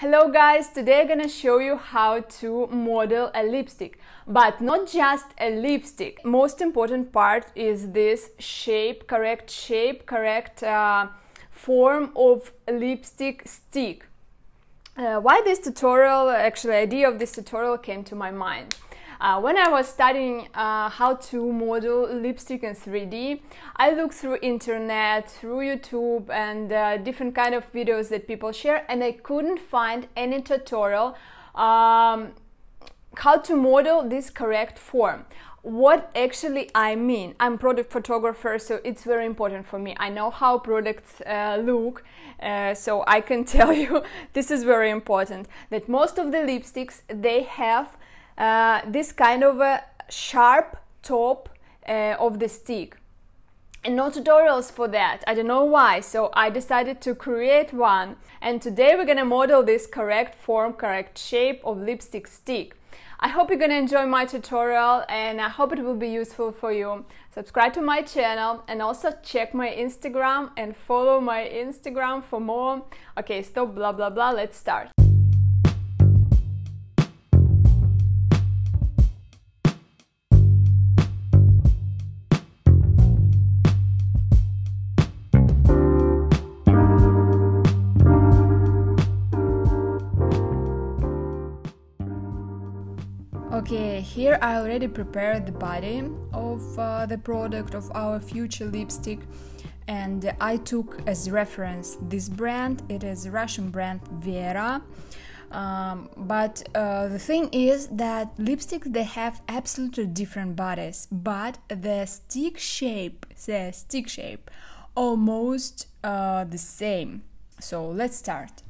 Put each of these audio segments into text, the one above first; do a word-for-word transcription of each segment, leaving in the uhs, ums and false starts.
Hello guys, today I'm gonna show you how to model a lipstick, but not just a lipstick. Most important part is this shape, correct shape, correct uh, form of lipstick stick. Uh, why this tutorial, actually idea of this tutorial came to my mind. Uh, when I was studying uh, how to model lipstick in three D, I looked through internet, through YouTube and uh, different kind of videos that people share, and I couldn't find any tutorial um, how to model this correct form. What actually I mean, I'm product photographer, so it's very important for me. I know how products uh, look, uh, so I can tell you this is very important, that most of the lipsticks, they have Uh, this kind of a sharp top uh, of the stick, and no tutorials for that. I don't know why, so I decided to create one, and today we're gonna model this correct form, correct shape of lipstick stick. I hope you're gonna enjoy my tutorial and I hope it will be useful for you. Subscribe to my channel and also check my Instagram and follow my Instagram for more. Okay, stop blah blah blah, let's start. Okay, here I already prepared the body of uh, the product of our future lipstick, and I took as reference this brand. It is a Russian brand Vera. Um, but uh, the thing is that lipsticks, they have absolutely different bodies, but the stick shape, the stick shape, almost uh, the same. So let's start.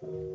Thank you.